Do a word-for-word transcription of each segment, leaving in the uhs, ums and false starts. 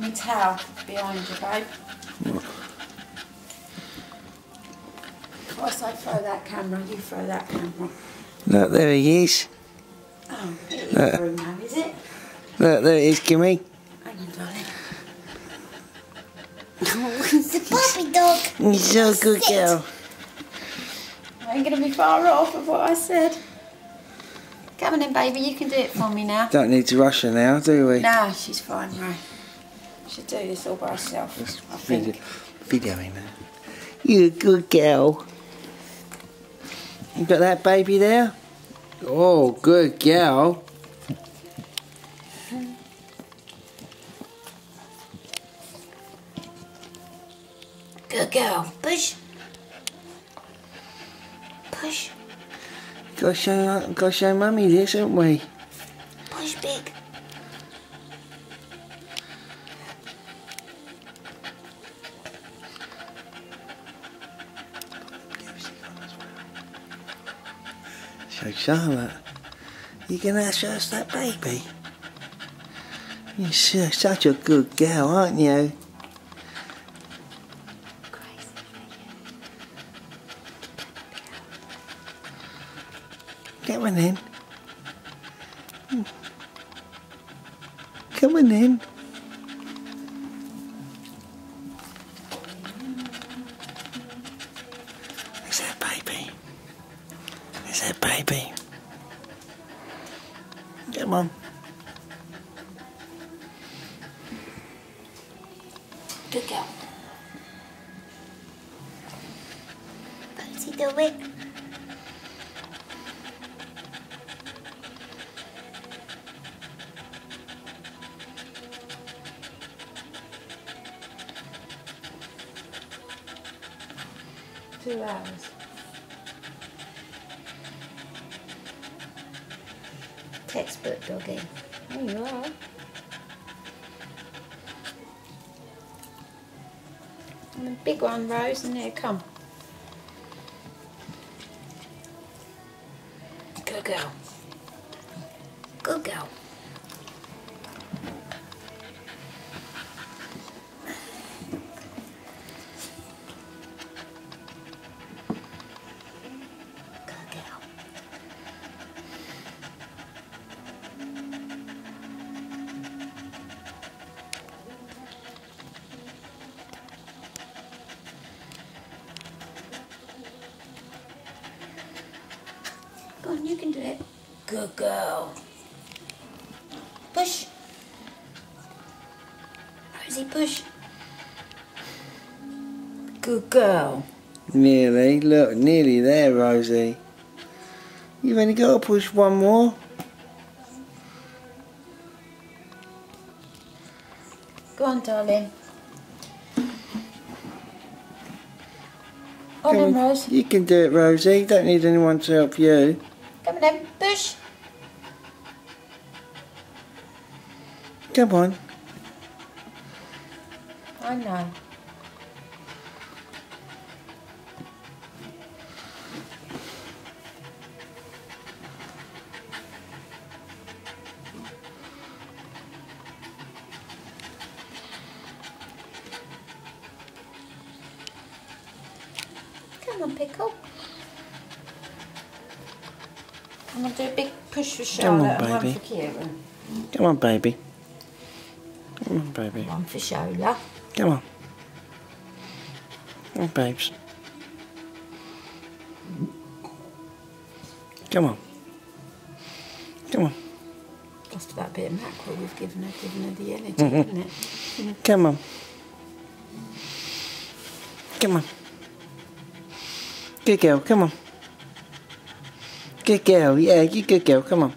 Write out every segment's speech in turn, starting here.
My towel behind you, babe. What? I say throw that camera, you throw that camera. Look, there he is. Oh, it is Look. Bruno, is it? Look, there it is, Kimmy. Hang on, darling. Oh, it's a puppy dog. He's so good, Sit. girl. I ain't going to be far off of what I said. Come on in, baby, you can do it for me now. Don't need to rush her now, do we? No, she's fine, right. She'll do this all by herself, That's I think. Videoing now. You're a good girl. You got that baby there? Oh, good girl. Good girl. Push. Push. Gotta show, gotta show Mummy this, haven't we? Push big. Show Charlotte. You gonna show us that baby? You're such a good girl, aren't you? Get one in. Come on in. Is that baby? Is that baby? Come on. Good girl. What's he doing? Two hours. Textbook doggy. There you are. And the big one rose and here come. Good girl. Good girl. Go on, you can do it. Good girl. Push. Rosie, push. Good girl. Nearly. Look, nearly there, Rosie. You've only got to push one more. Go on, darling. On in, Rose. You can do it, Rosie. You don't need anyone to help you. Come on, push. Come on. I know. Come on, Pickle. I'm going to do a big push for Charlotte and one for Kieran. Come on, baby. Come on, baby. One for Shola. Come on. Come on, babes. Come on. Come on. Just that bit of mackerel we've given her, given her the energy, isn't it? Come on. Come on. Good girl, come on. Good girl, yeah, you good girl, come on.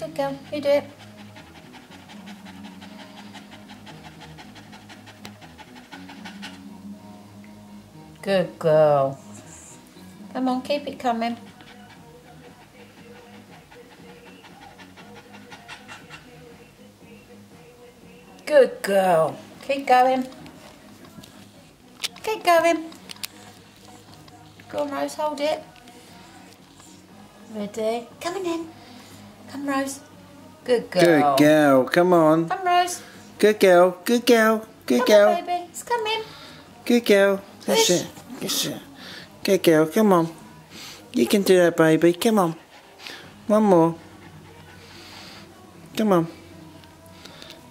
Good girl, you do it. Good girl. Come on, keep it coming. Good girl. Keep going. Keep going. Go on, Rose, hold it. Ready? Coming in. Come, Rose. Good girl. Good girl. Come on. Come, Rose. Good girl. Good girl. Good girl. Come on, baby. It's coming. Good girl. That's Push. it. That's it. Good girl. Come on. You can do that, baby. Come on. One more. Come on.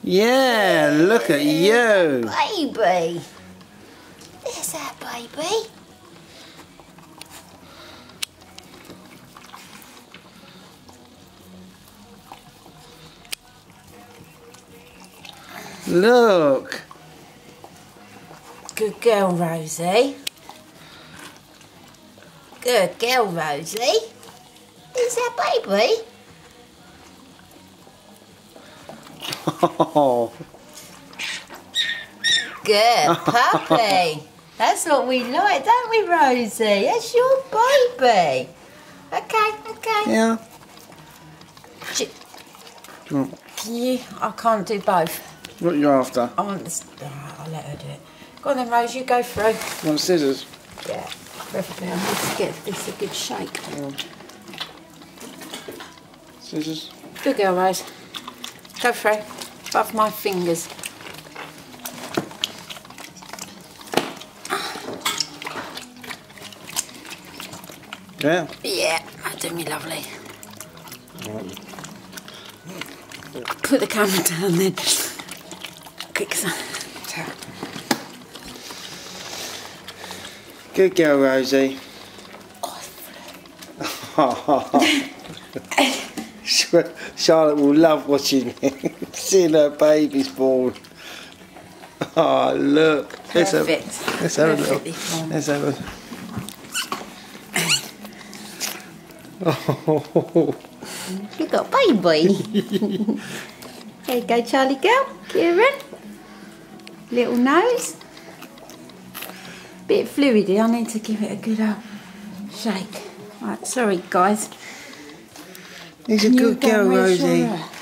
Yeah, look at you. Baby. There's that baby. Look. Good girl, Rosie. Good girl, Rosie. There's that baby. Oh. Good puppy. That's what we like, don't we, Rosie? That's your baby. Okay, okay. Yeah. Do you, do you want... Can you? I can't do both. What are you after? I want this. Oh, I'll let her do it. Go on then, Rose, you go through. You want scissors? Yeah, preferably. I need to get this a good shake. Yeah. Scissors. Good girl, Rose. Go through. Above my fingers. Yeah? Yeah, that'll do me lovely. Right. Put the camera down then. Good girl, Rosie. Oh, Charlotte will love watching it. Seeing her baby's born. Oh, look. Perfect. Let's have, let's have a look. You got baby. There you go, Charlie girl. Kieran. Little nose, bit fluidy. I need to give it a good old shake. Right, sorry guys. He's a good girl, Rosie.